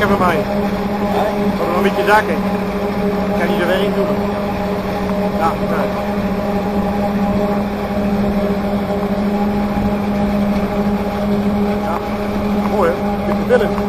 zakken van mij. Kom nog een beetje zakken. Ik kan niet er weer in doen. Ja, nou. Ja. Mooi hoor, dit is Willem.